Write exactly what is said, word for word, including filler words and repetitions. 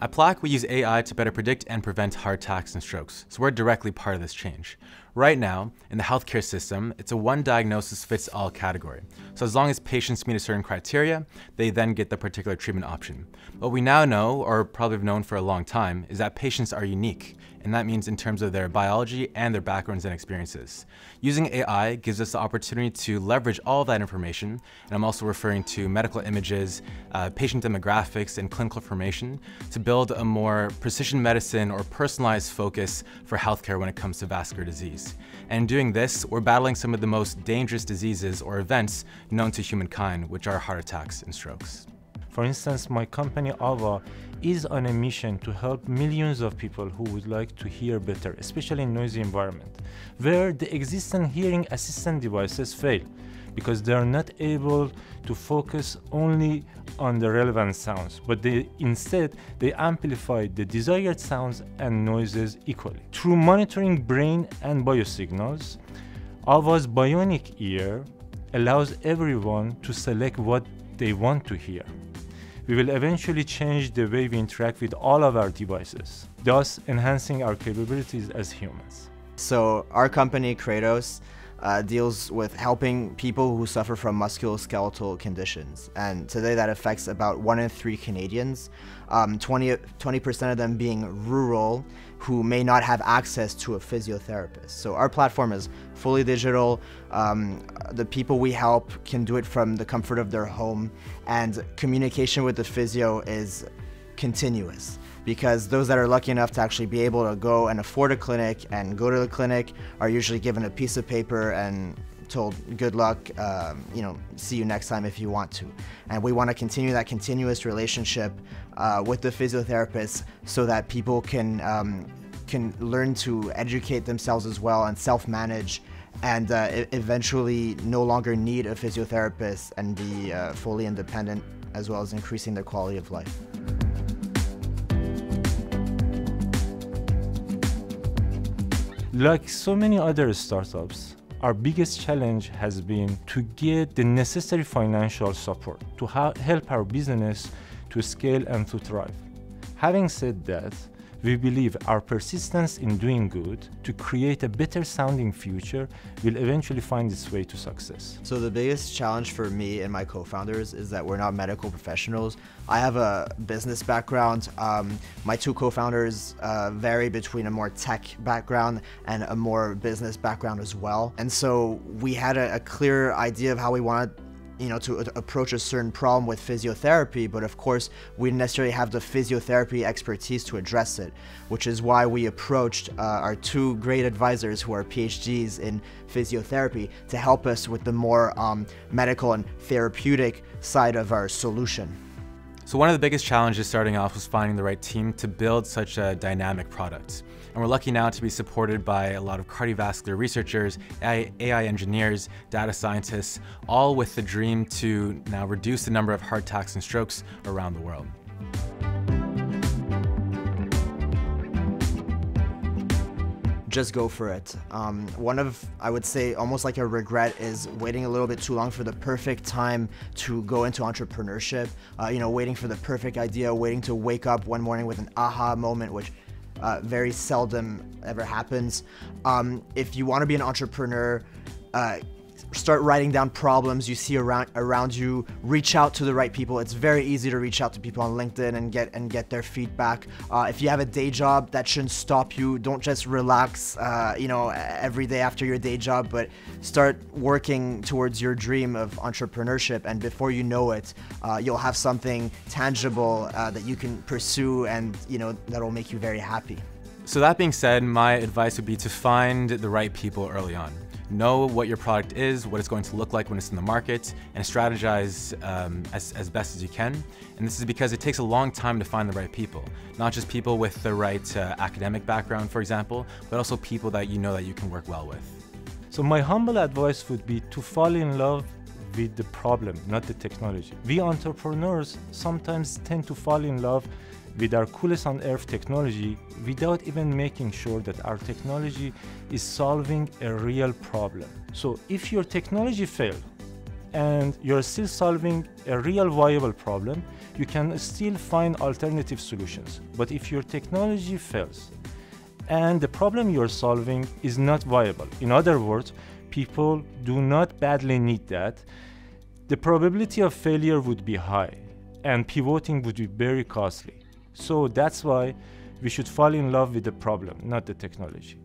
At Plaq, we use A I to better predict and prevent heart attacks and strokes, so we're directly part of this change. Right now, in the healthcare system, it's a one diagnosis fits all category. So as long as patients meet a certain criteria, they then get the particular treatment option. What we now know, or probably have known for a long time, is that patients are unique, and that means in terms of their biology and their backgrounds and experiences. Using A I gives us the opportunity to leverage all that information, and I'm also referring to medical images, uh, patient demographics, and clinical information to build a more precision medicine or personalized focus for healthcare when it comes to vascular disease. And in doing this, we're battling some of the most dangerous diseases or events known to humankind, which are heart attacks and strokes. For instance, my company Ava is on a mission to help millions of people who would like to hear better, especially in noisy environments, where the existing hearing assistant devices fail because they are not able to focus only on the relevant sounds, but they instead they amplify the desired sounds and noises equally. Through monitoring brain and biosignals, Ava's bionic ear allows everyone to select what they want to hear. We will eventually change the way we interact with all of our devices, thus enhancing our capabilities as humans. So our company, Kratos, uh, deals with helping people who suffer from musculoskeletal conditions. And today that affects about one in three Canadians, um, twenty percent of them being rural, who may not have access to a physiotherapist. So our platform is fully digital. Um, the people we help can do it from the comfort of their home, and communication with the physio is continuous, because those that are lucky enough to actually be able to go and afford a clinic and go to the clinic are usually given a piece of paper and told good luck, um, you know, see you next time if you want to. And we want to continue that continuous relationship uh, with the physiotherapists so that people can, um, can learn to educate themselves as well and self-manage, and uh, eventually no longer need a physiotherapist and be uh, fully independent, as well as increasing their quality of life. Like so many other startups, our biggest challenge has been to get the necessary financial support to help our business to scale and to thrive. Having said that, we believe our persistence in doing good to create a better sounding future will eventually find its way to success. So the biggest challenge for me and my co-founders is that we're not medical professionals. I have a business background. Um, my two co-founders uh, vary between a more tech background and a more business background as well. And so we had a, a clear idea of how we wanted you know, to approach a certain problem with physiotherapy, but of course, we didn't necessarily have the physiotherapy expertise to address it, which is why we approached uh, our two great advisors who are PhDs in physiotherapy to help us with the more um, medical and therapeutic side of our solution. So one of the biggest challenges starting off was finding the right team to build such a dynamic product. And we're lucky now to be supported by a lot of cardiovascular researchers, A I engineers, data scientists, all with the dream to now reduce the number of heart attacks and strokes around the world. Just go for it. Um, one of, I would say, almost like a regret is waiting a little bit too long for the perfect time to go into entrepreneurship. Uh, you know, waiting for the perfect idea, waiting to wake up one morning with an aha moment, which uh, very seldom ever happens. Um, if you want to be an entrepreneur, uh, start writing down problems you see around around you. Reach out to the right people. It's very easy to reach out to people on LinkedIn and get and get their feedback. Uh, if you have a day job, that shouldn't stop you. Don't just relax, uh, you know, every day after your day job, but start working towards your dream of entrepreneurship. And before you know it, uh, you'll have something tangible uh, that you can pursue, and you know that'll make you very happy. So that being said, my advice would be to find the right people early on. Know what your product is, what it's going to look like when it's in the market, and strategize um, as, as best as you can. And this is because it takes a long time to find the right people. Not just people with the right uh, academic background, for example, but also people that you know that you can work well with. So my humble advice would be to fall in love with the problem, not the technology. We entrepreneurs sometimes tend to fall in love with our coolest on earth technology without even making sure that our technology is solving a real problem. So if your technology fails, and you're still solving a real viable problem, you can still find alternative solutions. But if your technology fails and the problem you're solving is not viable, in other words, people do not badly need that, the probability of failure would be high and pivoting would be very costly. So that's why we should fall in love with the problem, not the technology.